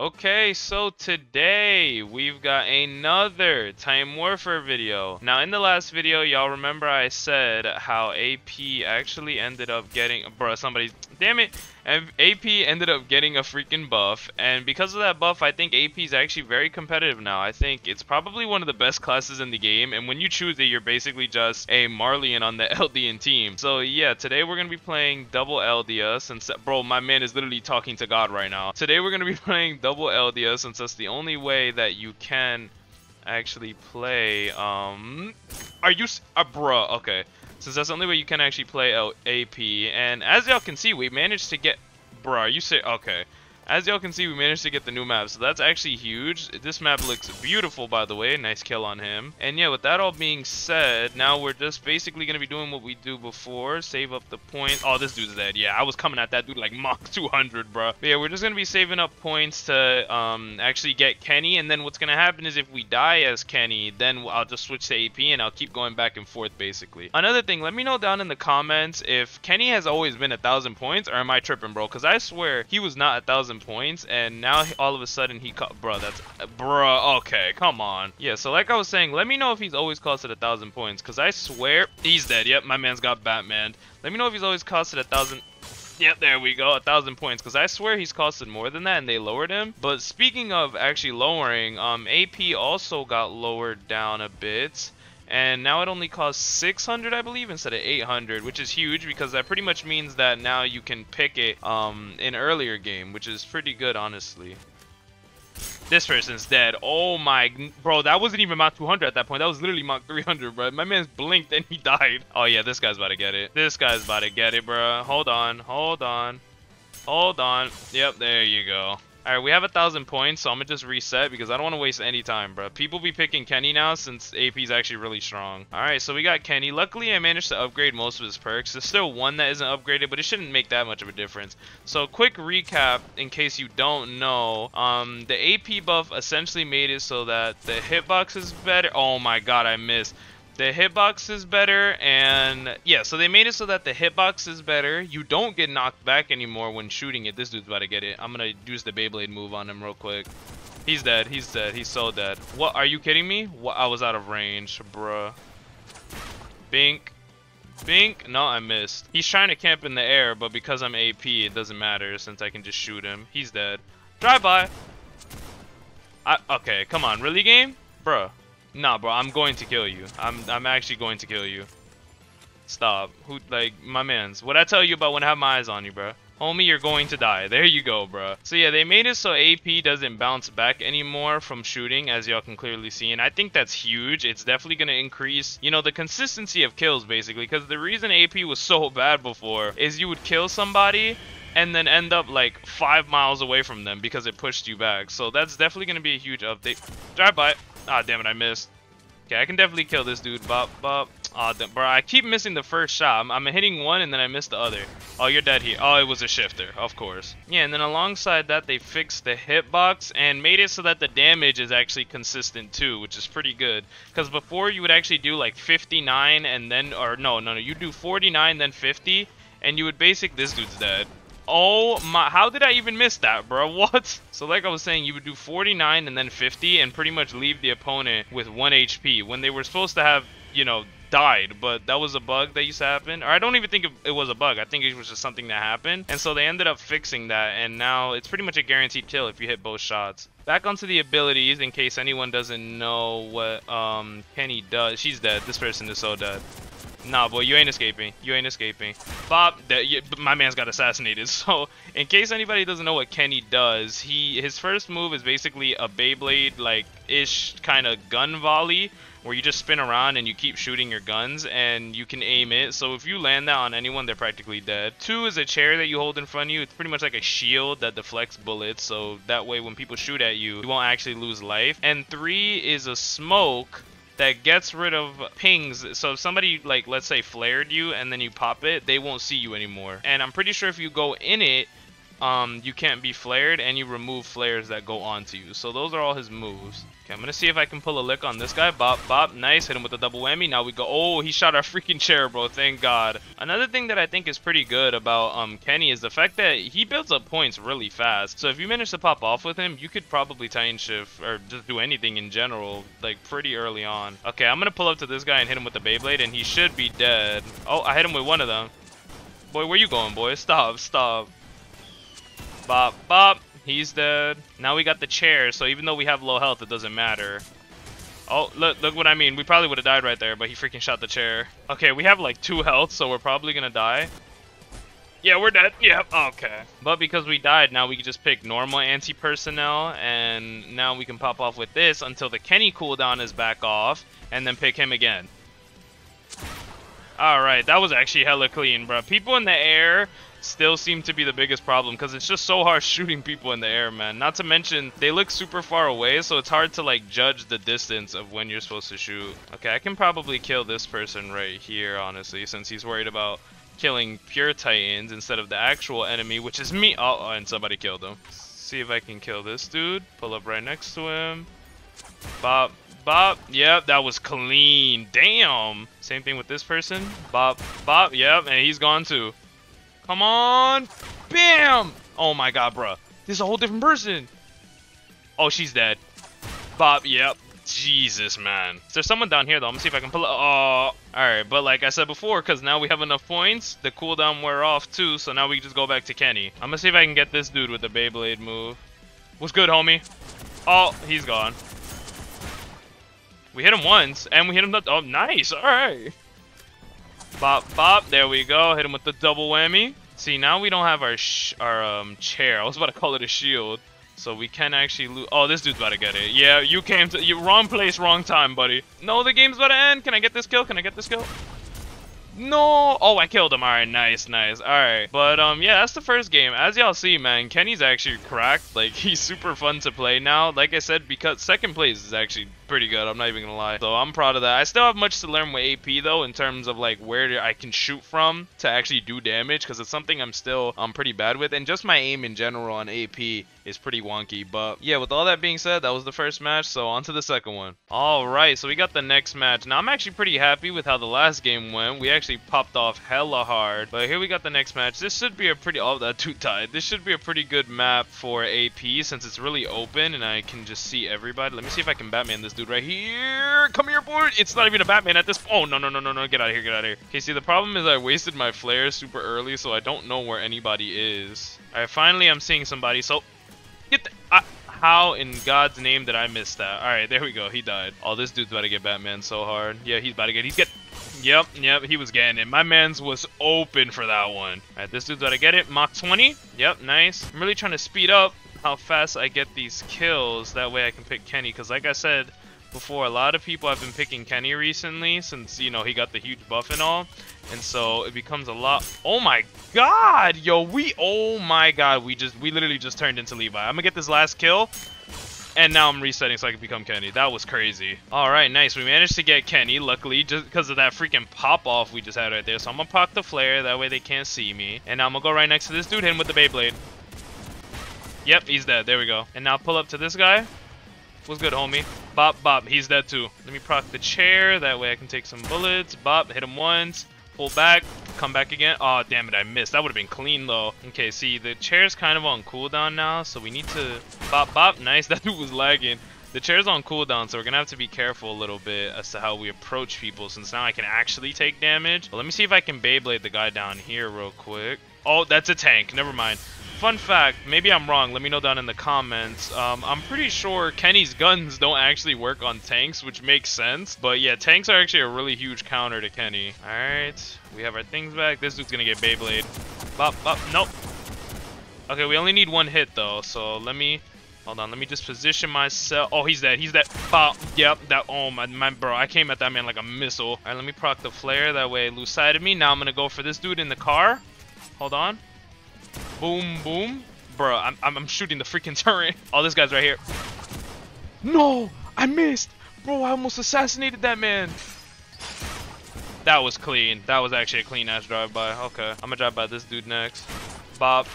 Okay, so today we've got another Titan Warfare video. Now in the last video, y'all remember I said how AP actually ended up getting, bruh, somebody, damn it. And AP ended up getting a freaking buff, and because of that buff, I think AP is actually very competitive now. I think it's probably one of the best classes in the game, and when you choose it, you're basically just a Marleyan on the LDN team. So yeah, today we're gonna be playing double LDS, and bro, my man is literally talking to God right now. Today we're gonna be playing double LDS, since that's the only way that you can actually play. Are you bruh? Okay, since that's the only way you can actually play AP, and as y'all can see, we managed to get, bruh, you say, okay, as y'all can see, we managed to get the new map, so that's actually huge. This map looks beautiful, by the way. Nice kill on him. And yeah, with that all being said, now we're just basically gonna be doing what we do before, save up the points. Oh, this dude's dead. Yeah, I was coming at that dude like Mach 200, bro. But yeah, we're just gonna be saving up points to actually get Kenny, and then what's gonna happen is if we die as Kenny, then I'll just switch to AP, and I'll keep going back and forth, basically. Another thing, let me know down in the comments if Kenny has always been 1,000 points, or am I tripping, bro? Because I swear he was not 1,000 points, and now all of a sudden he caught, bro, that's, bro, okay, come on. Yeah, so like I was saying, let me know if he's always costed 1,000 points, because I swear he's dead. Yep, my man's got Batmaned. Let me know if he's always costed 1,000. Yep, there we go, 1,000 points, because I swear he's costed more than that, and they lowered him. But speaking of actually lowering, AP also got lowered down a bit, and now it only costs 600, I believe, instead of 800, which is huge, because that pretty much means that now you can pick it in earlier game, which is pretty good, honestly. This person's dead. Oh my, bro, that wasn't even Mach 200 at that point. That was literally Mach 300, bro. My man's blinked and he died. Oh yeah, this guy's about to get it. This guy's about to get it, bro. Hold on, hold on, hold on. Yep, there you go. Alright, we have 1,000 points, so I'm gonna just reset because I don't want to waste any time, bro. People be picking Kenny now since AP's actually really strong. Alright, so we got Kenny. Luckily, I managed to upgrade most of his perks. There's still one that isn't upgraded, but it shouldn't make that much of a difference. So, quick recap in case you don't know. The AP buff essentially made it so that the hitbox is better. Oh my god, I missed. The hitbox is better, and yeah, so they made it so that the hitbox is better. You don't get knocked back anymore when shooting it. This dude's about to get it. I'm gonna use the Beyblade move on him real quick. He's dead. He's dead. He's so dead. What? Are you kidding me? What? I was out of range, bruh. Bink. Bink. No, I missed. He's trying to camp in the air, but because I'm AP, it doesn't matter since I can just shoot him. He's dead. Drive by. Okay, come on. Really, game? Bruh. Nah, bro, I'm going to kill you. I'm actually going to kill you. Stop. Who, like, my mans. What I tell you about when I have my eyes on you, bro. Homie, you're going to die. There you go, bro. So yeah, they made it so AP doesn't bounce back anymore from shooting, as y'all can clearly see, and I think that's huge. It's definitely going to increase, you know, the consistency of kills, basically, because the reason AP was so bad before is you would kill somebody and then end up like 5 miles away from them because it pushed you back. So that's definitely going to be a huge update. Drive by. Ah, damn it, I missed. Okay, I can definitely kill this dude. Bop, bop. Ah, damn, bro, I keep missing the first shot. I'm hitting one, and then I miss the other. Oh, you're dead here. Oh, it was a shifter, of course. Yeah, and then alongside that, they fixed the hitbox and made it so that the damage is actually consistent, too, which is pretty good. Because before, you would actually do, like, 59, and then... Or, no, you do 49, then 50, and you would basically... This dude's dead. Oh my, how did I even miss that, bro? What? So like I was saying, you would do 49 and then 50 and pretty much leave the opponent with 1 HP when they were supposed to have, you know, died, but that was a bug that used to happen. Or I don't even think it was a bug. I think it was just something that happened. And so they ended up fixing that, and now it's pretty much a guaranteed kill if you hit both shots. Back onto the abilities in case anyone doesn't know what Kenny does. She's dead. This person is so dead. Nah, boy, you ain't escaping. You ain't escaping. Bop, my man's got assassinated. So, in case anybody doesn't know what Kenny does, his first move is basically a Beyblade, like-ish kind of gun volley, where you just spin around and you keep shooting your guns, and you can aim it. So, if you land that on anyone, they're practically dead. 2 is a chair that you hold in front of you. It's pretty much like a shield that deflects bullets, so that way when people shoot at you, you won't actually lose life. And 3 is a smoke that gets rid of pings, so if somebody, like, let's say flared you and then you pop it, they won't see you anymore. And I'm pretty sure if you go in it, you can't be flared, and you remove flares that go onto you. So those are all his moves. Okay, I'm going to see if I can pull a lick on this guy. Bop, bop. Nice. Hit him with a double whammy. Now we go. Oh, he shot our freaking chair, bro. Thank God. Another thing that I think is pretty good about Kenny is the fact that he builds up points really fast. So if you manage to pop off with him, you could probably Titan Shift or just do anything in general, like pretty early on. Okay, I'm going to pull up to this guy and hit him with the Beyblade, and he should be dead. Oh, I hit him with one of them. Boy, where you going, boy? Stop, stop. Bop, bop. He's dead. Now we got the chair, so even though we have low health, it doesn't matter. Oh, look what I mean. We probably would have died right there, but he freaking shot the chair. Okay, we have like 2 health, so we're probably gonna die. Yeah, we're dead. Yeah, okay. But because we died, now we can just pick normal anti-personnel, and now we can pop off with this until the Kenny cooldown is back off, and then pick him again. Alright, that was actually hella clean, bro. People in the air still seem to be the biggest problem, because it's just so hard shooting people in the air, man. Not to mention, they look super far away, so it's hard to, like, judge the distance of when you're supposed to shoot. Okay, I can probably kill this person right here, honestly, since he's worried about killing pure Titans instead of the actual enemy, which is me. Oh, and somebody killed him. Let's see if I can kill this dude. Pull up right next to him. Bop, bop. Yep, that was clean. Damn. Same thing with this person. Bop, bop. Yep, and he's gone too. Come on. Bam. Oh my God, bruh. This is a whole different person. Oh, she's dead. Bop. Yep. Jesus, man. There's someone down here, though. I'm gonna see if I can pull up. Oh. Alright, but like I said before, because now we have enough points, the cooldown wore off too, so now we can just go back to Kenny. I'm gonna see if I can get this dude with the Beyblade move. What's good, homie? Oh, he's gone. We hit him once, and we hit him. Oh, nice. Alright. Bop, bop. There we go. Hit him with the double whammy. See, now we don't have our chair. I was about to call it a shield. So we can actually lose. Oh, this dude's about to get it. Yeah, you came to wrong place, wrong time, buddy. No, the game's about to end. Can I get this kill? Can I get this kill? No. Oh, I killed him. All right, nice, nice. All right. But yeah, that's the first game. As y'all see, man, Kenny's actually cracked. Like, he's super fun to play now. Like I said, because second place is actually pretty good. I'm not even gonna lie. So I'm proud of that. I still have much to learn with AP though, in terms of like where I can shoot from to actually do damage, because it's something I'm still pretty bad with, and just my aim in general on AP is pretty wonky. But yeah, with all that being said, that was the first match, so on to the second one. All right, so we got the next match. Now I'm actually pretty happy with how the last game went. We actually popped off hella hard, but here we got the next match. This should be a pretty This should be a pretty good map for AP, since it's really open and I can just see everybody. Let me see if I can Batman this dude right here. Come here, board. It's not even a Batman at this. Oh no, no, no, no, no! Get out of here! Get out of here! Okay, see, the problem is I wasted my flare super early, so I don't know where anybody is. All right, finally I'm seeing somebody. So get the. How in God's name did I miss that? All right, there we go. He died. Oh, this dude's about to get Batman so hard. Yeah, he's about to get. He's get. Yep, yep. He was getting it. My man's was open for that one. All right, this dude's about to get it. Mach 20. Yep, nice. I'm really trying to speed up how fast I get these kills. That way I can pick Kenny, because like I said before, a lot of people have been picking Kenny recently, since, you know, he got the huge buff and all, and so it becomes a lot. Oh my God, yo, oh my God, we literally just turned into Levi. I'm gonna get this last kill, and now I'm resetting so I can become Kenny. That was crazy. All right, nice, we managed to get Kenny, luckily, just because of that freaking pop off we just had right there. So I'm gonna pop the flare, that way they can't see me, and now I'm gonna go right next to this dude, hit him with the Beyblade. Yep, he's dead, there we go. And now pull up to this guy. What's good, homie? Bop, bop. He's dead too. Let me proc the chair. That way I can take some bullets. Bop, hit him once. Pull back. Come back again. Oh, damn it. I missed. That would have been clean though. Okay, see, the chair's kind of on cooldown now, so we need to... Bop, bop. Nice. That dude was lagging. The chair's on cooldown, so we're going to have to be careful a little bit as to how we approach people, since now I can actually take damage. But let me see if I can Beyblade the guy down here real quick. Oh, that's a tank. Never mind. Fun fact, maybe I'm wrong, let me know down in the comments. I'm pretty sure Kenny's guns don't actually work on tanks, which makes sense. But yeah, tanks are actually a really huge counter to Kenny. All right, we have our things back. This dude's gonna get Beyblade. Bop, bop, nope. Okay, we only need 1 hit though, so let me, hold on, let me just position myself. Oh, he's dead, he's dead. Bop, yep, that, oh my bro, I came at that man like a missile. All right, let me proc the flare, that way lose sight of me. Now I'm gonna go for this dude in the car. Hold on. Boom, boom. Bro, I'm shooting the freaking turret. Oh, this guy's right here. No, I missed. Bro, I almost assassinated that man. That was clean. That was actually a clean-ass drive-by. Okay, I'm gonna drive by this dude next. Bop.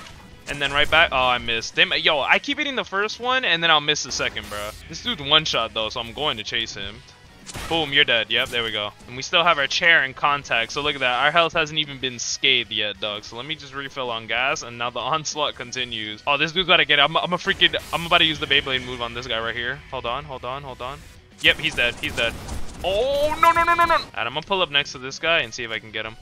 and then right back. Oh, I missed. Damn, yo, I keep hitting the first one, and then I'll miss the second, bro. This dude's one shot, though, so I'm going to chase him. Boom, you're dead. Yep, there we go. And we still have our chair in contact, so look at that. Our health hasn't even been scathed yet, dog. So let me just refill on gas, and now the onslaught continues. Oh, this dude's about to get it. I'm about to use the Beyblade move on this guy right here. Hold on, hold on, hold on. Yep, he's dead. He's dead. Oh, no, no, no, no, no. Alright, I'm gonna pull up next to this guy and see if I can get him.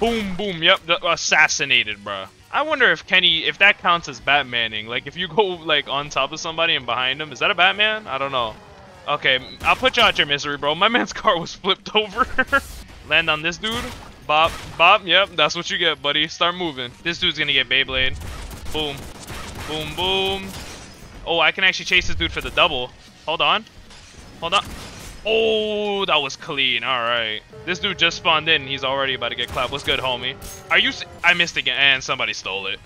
Boom, boom. Yep, assassinated, bro. I wonder if Kenny, if that counts as Batmaning. Like, if you go, like, on top of somebody and behind him, is that a Batman? I don't know. Okay, I'll put you out your misery, bro. My man's car was flipped over. Land on this dude. Bop, bop. Yep, that's what you get, buddy. Start moving. This dude's gonna get Beyblade. Boom. Boom, boom. Oh, I can actually chase this dude for the double. Hold on. Hold on. Oh, that was clean. All right. This dude just spawned in. He's already about to get clapped. What's good, homie? Are you... I missed again. And somebody stole it.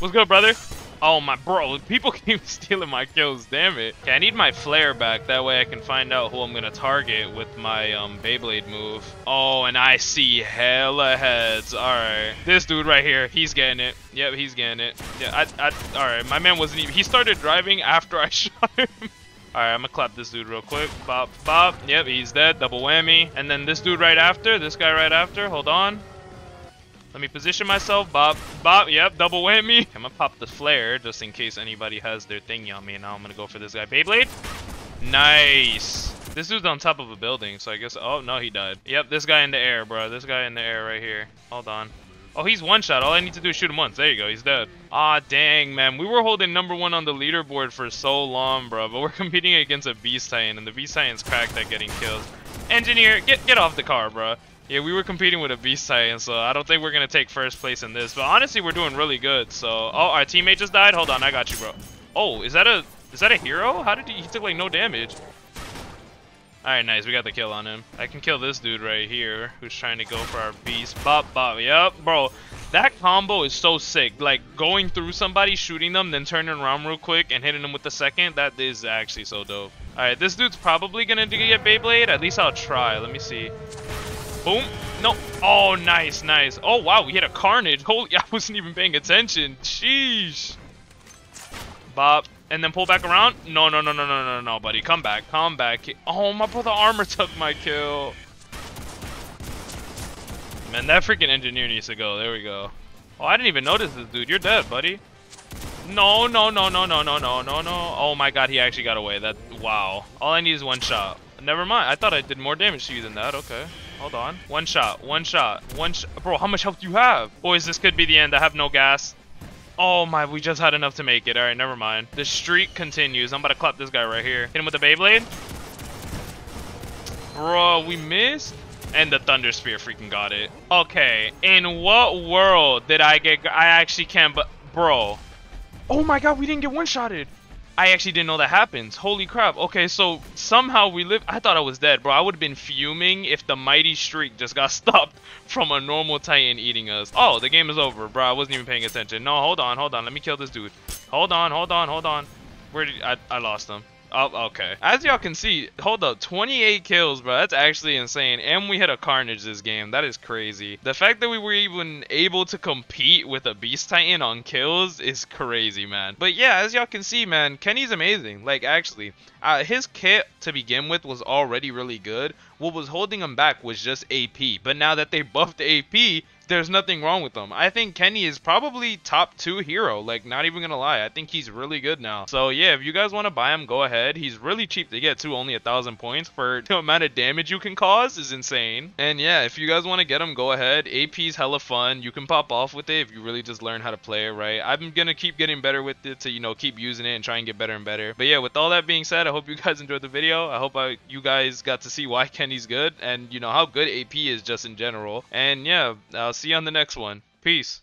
What's good, brother? Oh, my bro. People keep stealing my kills. Damn it. Okay, I need my flare back. That way I can find out who I'm going to target with my Beyblade move. Oh, and I see hella heads. All right. This dude right here. He's getting it. Yep, he's getting it. Yeah, all right. My man wasn't even... He started driving after I shot him. Alright, I'm gonna clap this dude real quick. Bop, bop. Yep, he's dead. Double whammy. And then this dude right after. This guy right after. Hold on. Let me position myself. Bop, bop. Yep, double whammy. I'm gonna pop the flare just in case anybody has their thingy on me. And now I'm gonna go for this guy. Beyblade. Nice. This dude's on top of a building, so I guess... Oh, no, he died. Yep, this guy in the air, bro. This guy in the air right here. Hold on. Oh, he's one shot. All I need to do is shoot him once. There you go. He's dead. Ah, dang, man. We were holding #1 on the leaderboard for so long, bro. But we're competing against a Beast Titan, and the Beast Titan's cracked at getting kills. Engineer, get off the car, bro. Yeah, we were competing with a Beast Titan, so I don't think we're going to take first place in this. But honestly, we're doing really good. So, oh, our teammate just died. Hold on. I got you, bro. Oh, is that a hero? How did he took, like, no damage. Alright, nice. We got the kill on him. I can kill this dude right here who's trying to go for our beast. Bop, bop. Yup, bro. That combo is so sick. Like, going through somebody, shooting them, then turning around real quick and hitting them with the second. That is actually so dope. Alright, this dude's probably gonna get Beyblade. At least I'll try. Let me see. Boom. No. Oh, nice, nice. Oh, wow. We hit a Carnage. Holy, I wasn't even paying attention. Sheesh. Bop. And then pull back around. No, no, no, no, no, no, no, buddy. Come back. Come back. Oh, my brother armor took my kill. Man, that freaking engineer needs to go. There we go. Oh, I didn't even notice this dude. You're dead, buddy. No, no, no, no, no, no, no, no, no. Oh, my God. He actually got away. That. Wow. All I need is one shot. Never mind. I thought I did more damage to you than that. Okay. Hold on. One shot. One shot. One shot. Bro, how much health do you have? Boys, this could be the end. I have no gas. Oh my, we just had enough to make it. All right, never mind. The streak continues. I'm about to clap this guy right here. Hit him with the Beyblade. Bro, we missed. And the Thunder Spear freaking got it. Okay, in what world did I get... I actually can't... But bro. Oh my God, we didn't get one-shotted. I actually didn't know that happens. Holy crap. Okay, so somehow we live. I thought I was dead, bro. I would have been fuming if the mighty streak just got stopped from a normal Titan eating us. Oh, the game is over, bro. I wasn't even paying attention. No, hold on, hold on. Let me kill this dude. Hold on, hold on, hold on. Where did I lost him? Oh, okay. As y'all can see, hold up, 28 kills, bro. That's actually insane. And we hit a Carnage this game. That is crazy. The fact that we were even able to compete with a Beast Titan on kills is crazy, man. But yeah, as y'all can see, man, Kenny's amazing. Like, actually, his kit to begin with was already really good. What was holding him back was just AP. But now that they buffed AP, there's nothing wrong with him. I think Kenny is probably top 2 hero. Like, not even gonna lie. I think he's really good now. So yeah, if you guys want to buy him, go ahead. He's really cheap to get too. Only 1,000 points for the amount of damage you can cause is insane. And yeah, if you guys want to get him, go ahead. AP's hella fun. You can pop off with it if you really just learn how to play it right. I'm gonna keep getting better with it to, you know, keep using it and try and get better and better. But yeah, with all that being said, I hope you guys enjoyed the video. I hope you guys got to see why Kenny's good and, you know, how good AP is just in general. And yeah, I'll see you on the next one. Peace.